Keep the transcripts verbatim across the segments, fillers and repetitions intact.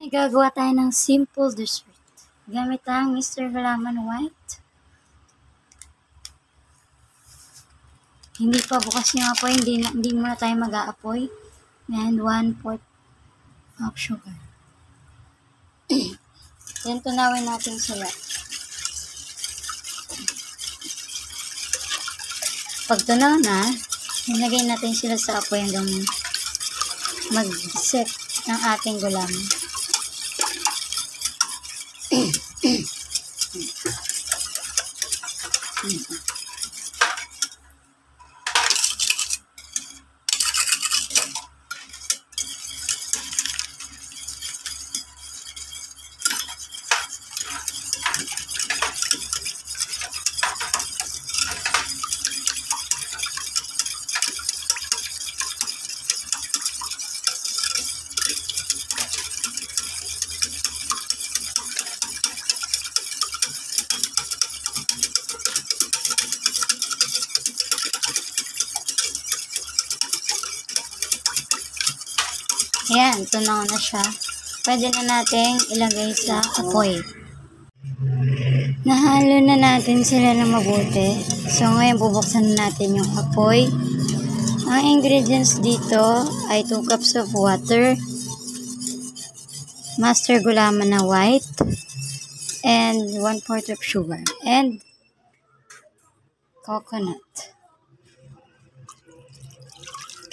Gagawa tayo ng simple dessert. Gamit ang Mister Valaman White. Hindi pa bukas yung apoy. Hindi, hindi muna tayo mag-aapoy. And one-fourth of sugar. Then tunawin natin sila. Pag tunaw na, hinagay natin sila sa apoy hanggang mag-set ang ating gulaman. Ayan, tunaw na siya. Pwede na natin ilagay sa apoy. Nahalo na natin sila na mabuti. So, ngayon bubuksan na natin yung apoy. Ang ingredients dito ay two cups of water, Mister Gulaman na white, and one fourth of sugar, and coconut.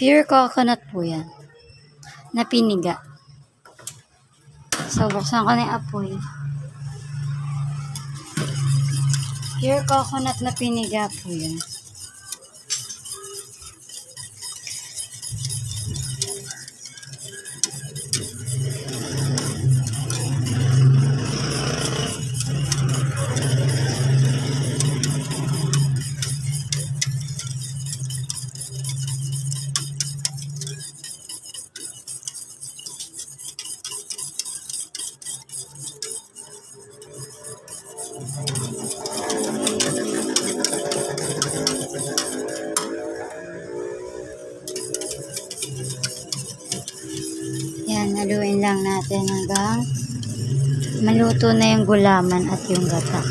Pure coconut po yan. Napiniga. So, buksan ko na yung apoy. Pure coconut na piniga po yun. Haluin lang natin hanggang maluto na yung gulaman at yung gata.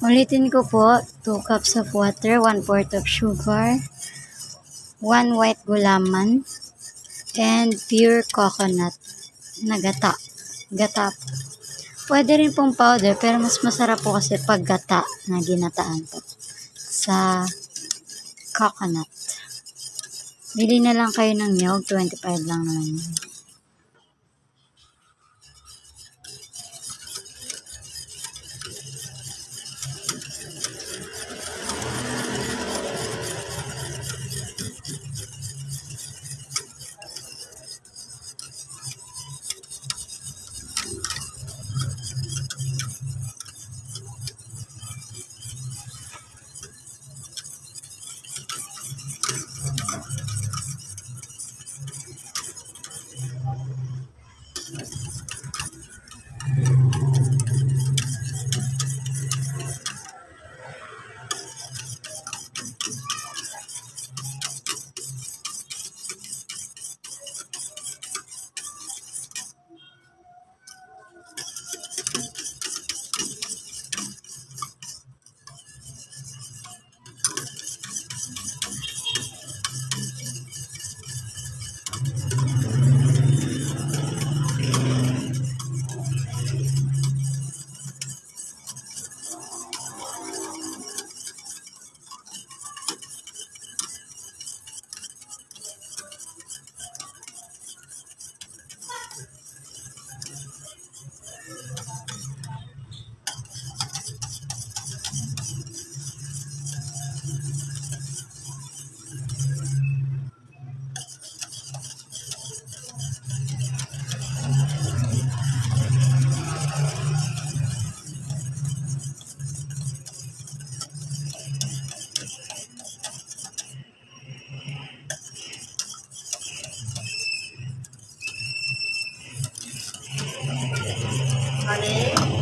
Ulitin ko po, two cups of water, one fourth of sugar, one white gulaman, and pure coconut na gata. Gata. Pwede rin pong powder, pero mas masarap po kasi pag gata na ginataan po sa coconut. Bili na lang kayo ng milk, twenty-five lang naman. Honey.